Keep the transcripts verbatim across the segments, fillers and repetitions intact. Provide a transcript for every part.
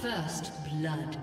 First blood.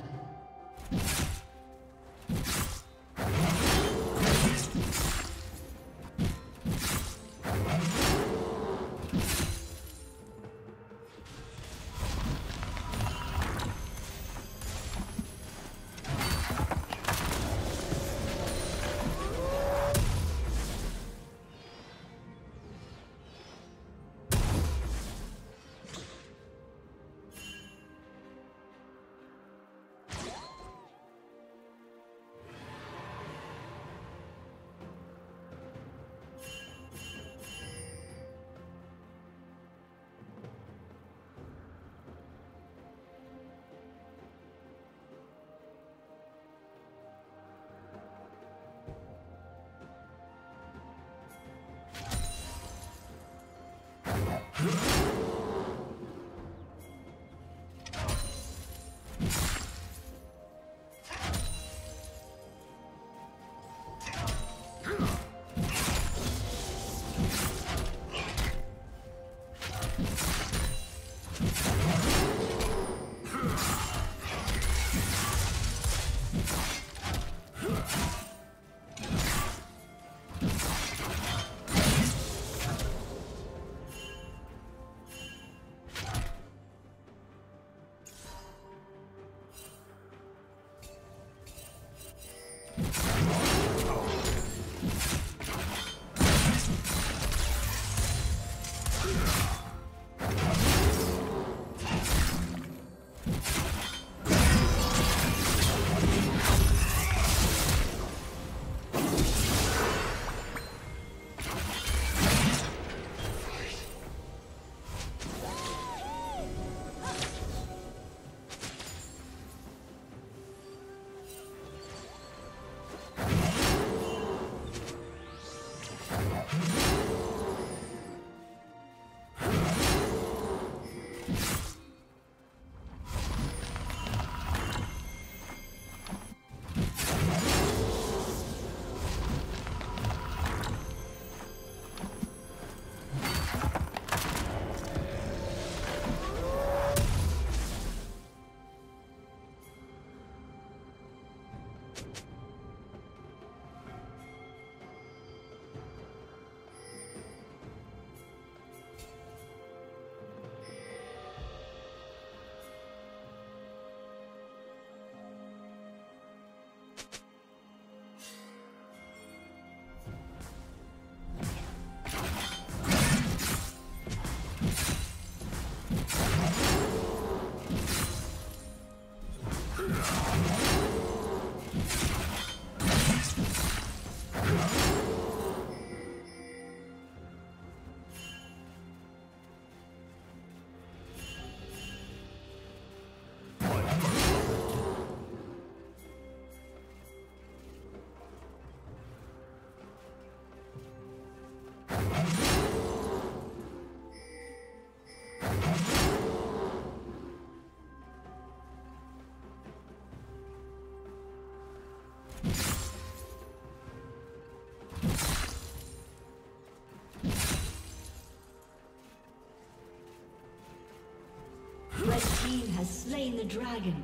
Has slain the dragon.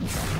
Rampage.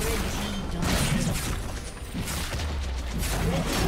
Red team dominates.